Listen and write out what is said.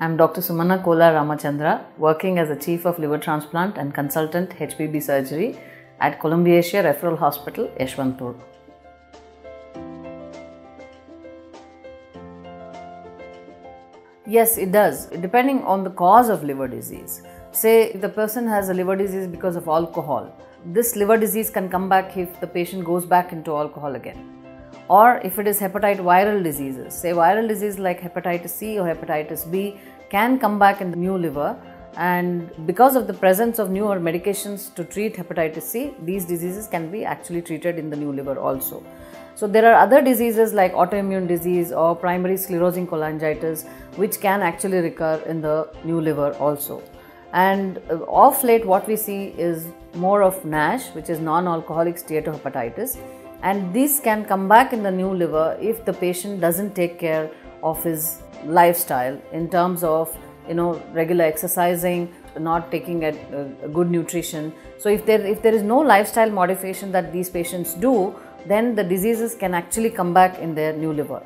I am Dr. Sumana Kolar Ramachandra, working as a Chief of Liver Transplant and Consultant HPB Surgery at Columbia Asia Referral Hospital, Yeshwanthpur. Yes, it does, depending on the cause of liver disease. Say if the person has a liver disease because of alcohol, this liver disease can come back if the patient goes back into alcohol again. Or if it is hepatitis viral diseases, say viral disease like hepatitis C or hepatitis B can come back in the new liver, and because of the presence of newer medications to treat hepatitis C, these diseases can be actually treated in the new liver also. So there are other diseases like autoimmune disease or primary sclerosing cholangitis which can actually recur in the new liver also. And off late what we see is more of NASH, which is non-alcoholic steatohepatitis. And this can come back in the new liver if the patient doesn't take care of his lifestyle in terms of, regular exercising, not taking a good nutrition. So if there is no lifestyle modification that these patients do, then the diseases can actually come back in their new liver.